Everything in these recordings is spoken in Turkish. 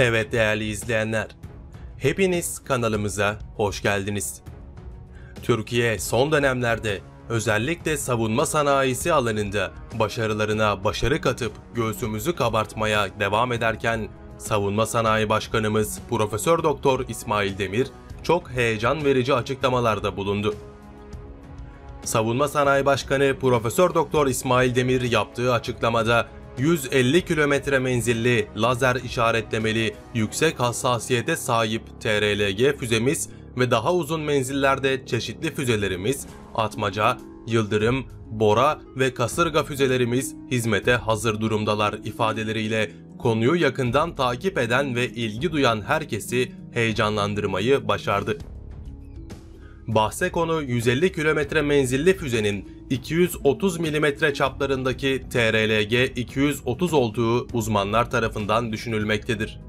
Evet değerli izleyenler, hepiniz kanalımıza hoş geldiniz. Türkiye son dönemlerde özellikle savunma sanayisi alanında başarılarına başarı katıp göğsümüzü kabartmaya devam ederken Savunma Sanayi Başkanımız Profesör Doktor İsmail Demir çok heyecan verici açıklamalarda bulundu. Savunma Sanayi Başkanı Profesör Doktor İsmail Demir yaptığı açıklamada 150 kilometre menzilli lazer işaretlemeli yüksek hassasiyete sahip TRLG füzemiz ve daha uzun menzillerde çeşitli füzelerimiz Atmaca, Yıldırım, Bora ve Kasırga füzelerimiz hizmete hazır durumdalar ifadeleriyle konuyu yakından takip eden ve ilgi duyan herkesi heyecanlandırmayı başardı. Bahse konu 150 kilometre menzilli füzenin 230 mm çaplarındaki TRLG-230 olduğu uzmanlar tarafından düşünülmektedir.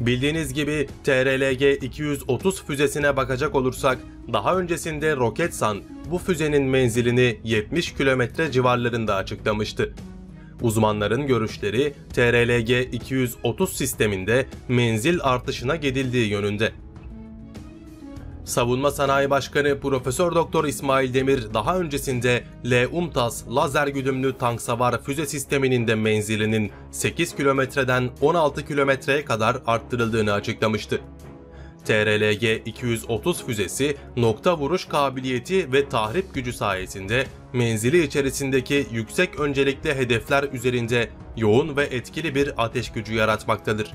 Bildiğiniz gibi TRLG-230 füzesine bakacak olursak daha öncesinde Roketsan bu füzenin menzilini 70 kilometre civarlarında açıklamıştı. Uzmanların görüşleri TRLG-230 sisteminde menzil artışına gidildiği yönünde. Savunma Sanayi Başkanı Profesör Doktor İsmail Demir daha öncesinde L-UMTAS lazer güdümlü tanksavar füze sisteminin de menzilinin 8 kilometreden 16 kilometreye kadar arttırıldığını açıklamıştı. TRLG-230 füzesi nokta vuruş kabiliyeti ve tahrip gücü sayesinde menzili içerisindeki yüksek öncelikli hedefler üzerinde yoğun ve etkili bir ateş gücü yaratmaktadır.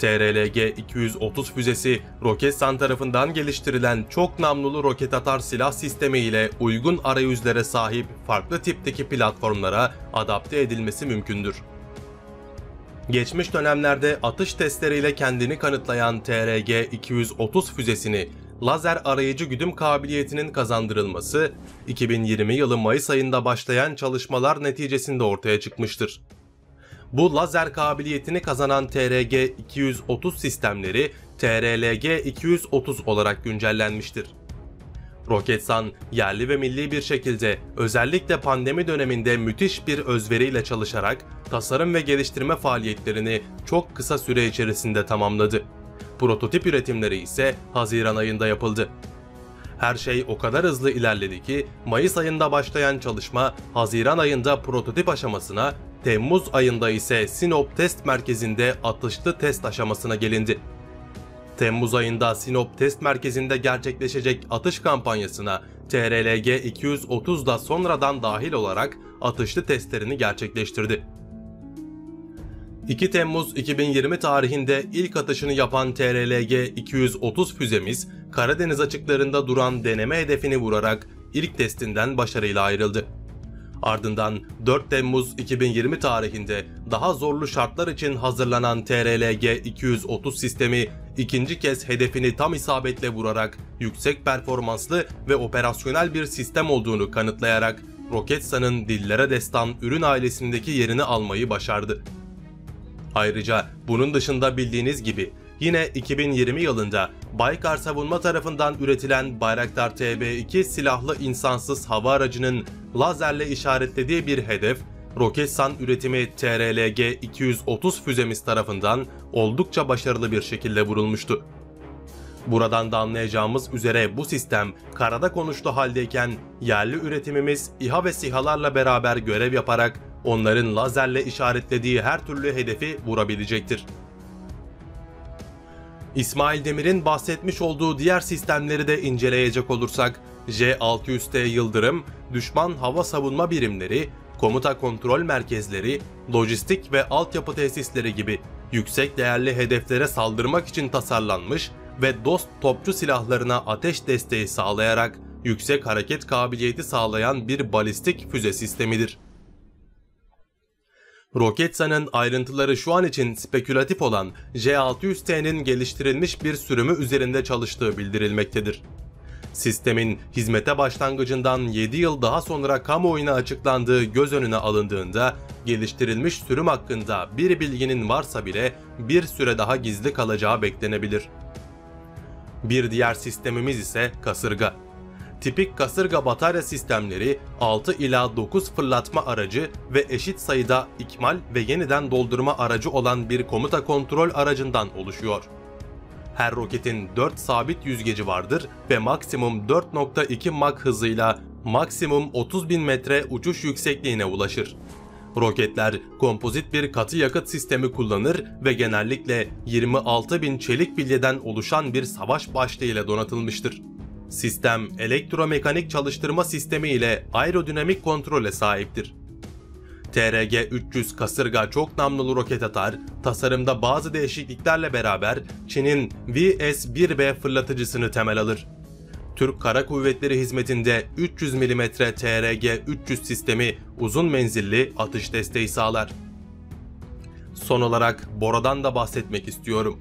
TRLG-230 füzesi Roketsan tarafından geliştirilen çok namlulu roket atar silah sistemi ile uygun arayüzlere sahip farklı tipteki platformlara adapte edilmesi mümkündür. Geçmiş dönemlerde atış testleriyle kendini kanıtlayan TRG-230 füzesini lazer arayıcı güdüm kabiliyetinin kazandırılması 2020 yılı Mayıs ayında başlayan çalışmalar neticesinde ortaya çıkmıştır. Bu lazer kabiliyetini kazanan TRG-230 sistemleri TRLG-230 olarak güncellenmiştir. Roketsan yerli ve milli bir şekilde özellikle pandemi döneminde müthiş bir özveriyle çalışarak tasarım ve geliştirme faaliyetlerini çok kısa süre içerisinde tamamladı. Prototip üretimleri ise Haziran ayında yapıldı. Her şey o kadar hızlı ilerledi ki Mayıs ayında başlayan çalışma Haziran ayında prototip aşamasına, Temmuz ayında ise Sinop Test Merkezi'nde atışlı test aşamasına gelindi. Temmuz ayında Sinop Test Merkezi'nde gerçekleşecek atış kampanyasına TRLG-230 da sonradan dahil olarak atışlı testlerini gerçekleştirdi. 2 Temmuz 2020 tarihinde ilk atışını yapan TRLG-230 füzemiz Karadeniz açıklarında duran deneme hedefini vurarak ilk testinden başarıyla ayrıldı. Ardından 4 Temmuz 2020 tarihinde daha zorlu şartlar için hazırlanan TRLG-230 sistemi ikinci kez hedefini tam isabetle vurarak yüksek performanslı ve operasyonel bir sistem olduğunu kanıtlayarak Roketsan'ın dillere destan ürün ailesindeki yerini almayı başardı. Ayrıca bunun dışında bildiğiniz gibi yine 2020 yılında Baykar Savunma tarafından üretilen Bayraktar TB-2 silahlı insansız hava aracının lazerle işaretlediği bir hedef, Roketsan üretimi TRLG-230 füzemiz tarafından oldukça başarılı bir şekilde vurulmuştu. Buradan da anlayacağımız üzere bu sistem karada konuşlu haldeyken yerli üretimimiz İHA ve SİHA'larla beraber görev yaparak onların lazerle işaretlediği her türlü hedefi vurabilecektir. İsmail Demir'in bahsetmiş olduğu diğer sistemleri de inceleyecek olursak, J-600T Yıldırım, düşman hava savunma birimleri, komuta kontrol merkezleri, lojistik ve altyapı tesisleri gibi yüksek değerli hedeflere saldırmak için tasarlanmış ve dost topçu silahlarına ateş desteği sağlayarak yüksek hareket kabiliyeti sağlayan bir balistik füze sistemidir. Roketsan'ın ayrıntıları şu an için spekülatif olan J-600T'nin geliştirilmiş bir sürümü üzerinde çalıştığı bildirilmektedir. Sistemin hizmete başlangıcından 7 yıl daha sonra kamuoyuna açıklandığı göz önüne alındığında geliştirilmiş sürüm hakkında bir bilginin varsa bile bir süre daha gizli kalacağı beklenebilir. Bir diğer sistemimiz ise Kasırga. tipik kasırga batarya sistemleri, 6 ila 9 fırlatma aracı ve eşit sayıda ikmal ve yeniden doldurma aracı olan bir komuta kontrol aracından oluşuyor. Her roketin 4 sabit yüzgeci vardır ve maksimum 4.2 Mach hızıyla maksimum 30.000 metre uçuş yüksekliğine ulaşır. Roketler kompozit bir katı yakıt sistemi kullanır ve genellikle 26.000 çelik bilyeden oluşan bir savaş başlığıyla donatılmıştır. Sistem elektromekanik çalıştırma sistemi ile aerodinamik kontrole sahiptir. TRG-300 kasırga çok namlulu roket atar, tasarımda bazı değişikliklerle beraber Çin'in VS-1B fırlatıcısını temel alır. Türk Kara Kuvvetleri hizmetinde 300 mm TRG-300 sistemi uzun menzilli atış desteği sağlar. Son olarak Bora'dan da bahsetmek istiyorum.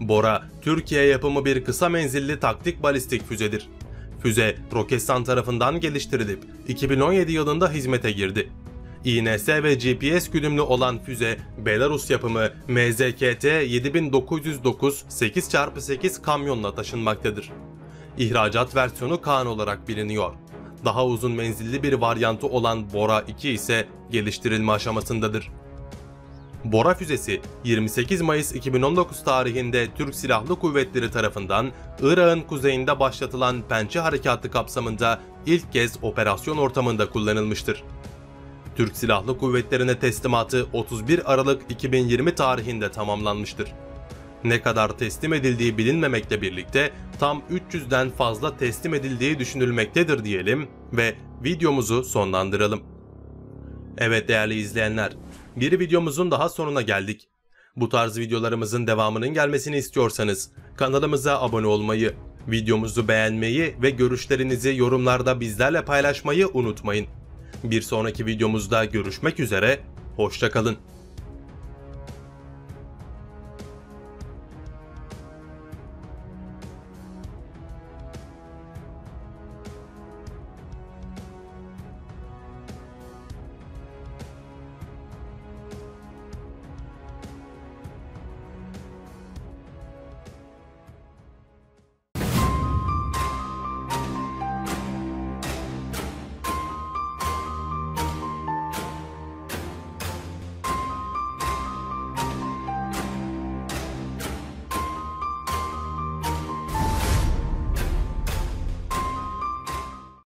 Bora, Türkiye yapımı bir kısa menzilli taktik balistik füzedir. Füze, Roketsan tarafından geliştirilip 2017 yılında hizmete girdi. İNS ve GPS güdümlü olan füze, Belarus yapımı MZKT 7909 8x8 kamyonla taşınmaktadır. İhracat versiyonu Khan olarak biliniyor. Daha uzun menzilli bir varyantı olan Bora 2 ise geliştirilme aşamasındadır. Bora füzesi 28 Mayıs 2019 tarihinde Türk Silahlı Kuvvetleri tarafından Irak'ın kuzeyinde başlatılan Pençe Harekatı kapsamında ilk kez operasyon ortamında kullanılmıştır. Türk Silahlı Kuvvetleri'ne teslimatı 31 Aralık 2020 tarihinde tamamlanmıştır. Ne kadar teslim edildiği bilinmemekle birlikte tam 300'den fazla teslim edildiği düşünülmektedir diyelim ve videomuzu sonlandıralım. Evet değerli izleyenler, bir videomuzun daha sonuna geldik. Bu tarz videolarımızın devamının gelmesini istiyorsanız kanalımıza abone olmayı, videomuzu beğenmeyi ve görüşlerinizi yorumlarda bizlerle paylaşmayı unutmayın. Bir sonraki videomuzda görüşmek üzere, hoşça kalın.